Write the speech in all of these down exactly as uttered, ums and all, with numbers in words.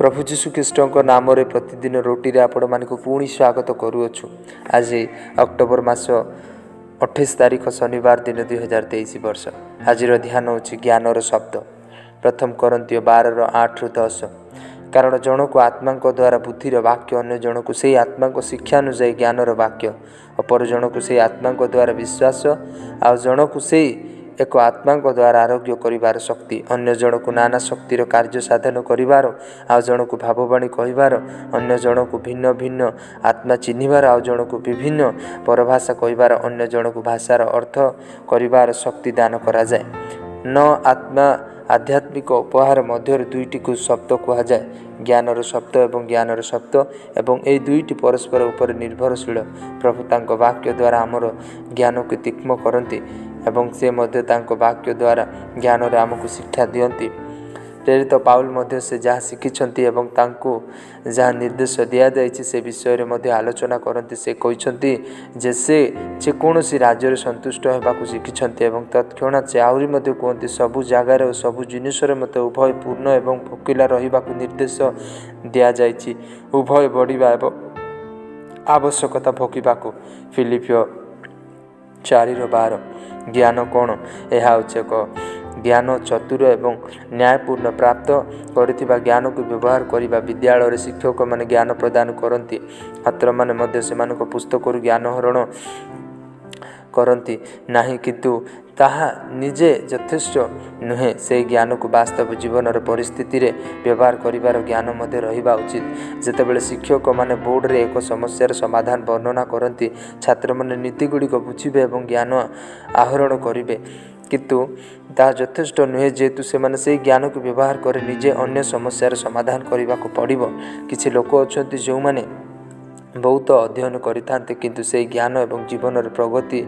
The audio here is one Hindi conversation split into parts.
प्रभु जीशु ख्रीस्ट नाम प्रतिदिन रोटी आपण मानक पुणी स्वागत करुअु। आज अक्टोबर मस अठाईस तारीख शनिवार दिन दुई हजार तेईस वर्ष। आज ध्यान हो ज्ञानर शब्द प्रथम करंती बार आठ रु दस। कारण जन को आत्मा द्वारा बुद्धि वाक्य, अगर जन को सही आत्मा शिक्षानुसार ज्ञानर वाक्य, अपर जन को सही आत्मा द्वारा विश्वास, आ जन को सही एक आत्मा द्वारा आरोग्य करिवार शक्ति, अन्य जन को नाना शक्तिर कार्य साधन करिवार, आ जन को भाववाणी कहिबार, अन्य जन को भिन्न भिन्न आत्मा चिन्हिवार, आ जन को विभिन्न परभाषा कहिबार, अन्य जन को भाषार अर्थ करिवार शक्ति दान करा जाय। न आत्मा आध्यात्मिक उपहार मध्य दुईटी को शब्द कहुए, ज्ञानर शब्द एवं ज्ञानर शब्द, एवं ये दुईटी परस्पर उपर निर्भरशील। प्रभु तांको वाक्य द्वारा आमर ज्ञान को तीक्ष्ण करती, से मध्य तांको वाक्य द्वारा ज्ञान आमको शिक्षा दियंती। प्रेरित पाउल मध्य से जहाँ शिखिंट एवं तांको जहाँ निर्देश दि जाए से विषय में आलोचना करती। से कहते जे से जेकोसी राज्य संतुष्ट होगा शिखिंट और तत्क्षणात से आहरी कहते सबू जगार और सबू जिनसर मत उभय पूर्ण एवं फकिला रहा निर्देश दि जाए, उभय बढ़िया आवश्यकता भोगवा। फिलिपियो चार बार। ज्ञान कौन? यह ज्ञान चतुर एवं न्यायपूर्ण प्राप्त करिथिबा ज्ञान को व्यवहार करिबा। विद्यालय शिक्षक मैंने ज्ञान प्रदान करती, छात्र मैंने सेमान पुस्तक ज्ञान हरण करती नहीं, किंतु ताहा निजे यथेष्ट नुहे। से ज्ञान को वास्तव जीवनर परिस्थिति रे व्यवहार करिवार ज्ञान मध्य रहिबा उचित। जेतेबेले शिक्षक माने बोर्ड रे एक समस्यार समाधान वर्णना करती, छात्र माने नीति गुड़िक बुझिबे एवं ज्ञान आहरण करिबे, किंतु ता यथेष्ट नुहे जेतु से माने से ज्ञान को व्यवहार करे निजे अन्य समस्यार समाधान करवाक पड़िबो। किछि लोक अछंती जो माने बहुत अध्ययन करिथान्ते, किंतु से ज्ञान एवं जीवनर प्रगति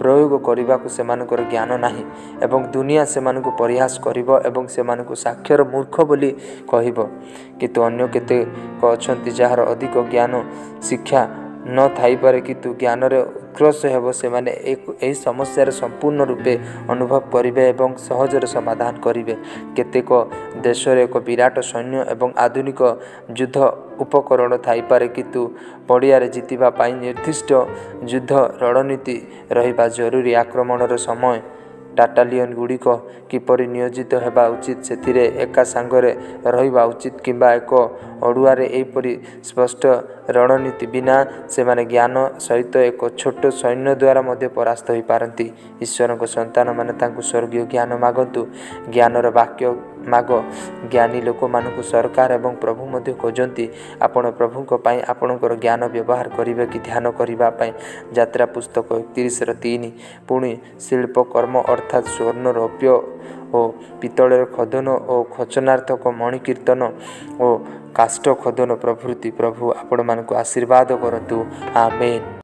प्रयोग करवाक सेमानकर ज्ञान नाही एवं दुनिया सेमानकु परिहास करिबो एवं सेमानकु साक्षर मूर्ख बोली कहिबो। किंतु अन्य केतेक अछंती जहार अधिक ज्ञान शिक्षा न थाईपारे, किंतु ज्ञान उत्कृष्ट हेब से माने एक समस्यार संपूर्ण रूपे अनुभव करिबे एवं सहजर समाधान करिबे। केतेक देश एक विराट सैन्य एवं आधुनिक युद्ध उपकरण थाईपारे, किंतु पड़ियारे जीतिबा पाई निर्दिष्ट युद्ध रणनीति रहिबा जरूरी। आक्रमणर समय टाटालियन गुड़िक किपरि नियोजित होगा उचित, से एका सांगरे रहिबा उचित, किंबा एक अड़ुआरे एपरि स्पष्ट रणनीति बिना से ज्ञान सहित एक छोट सैन्य द्वारा मध्य परास्त हो पारती। ईश्वर को संतान माने तांकु स्वर्गीय ज्ञान मागंतु, ज्ञानर वाक्य माग। ज्ञानी लोक मानकु सरकार एवं प्रभु मध्य खोजती। आपण प्रभु को पाई आपणकर ज्ञान व्यवहार करिवे कि ध्यान करिवा पाई। यात्रा पुस्तक एकतीस तीन। पुणी शिल्पकर्म अर्थात स्वर्ण रौप्य ओ पित्तर खदन और खचनार्थक मणिकीर्तन और काष्ठ खदन प्रभृति प्रभु आपण मानकु आशीर्वाद करतु। आमेन।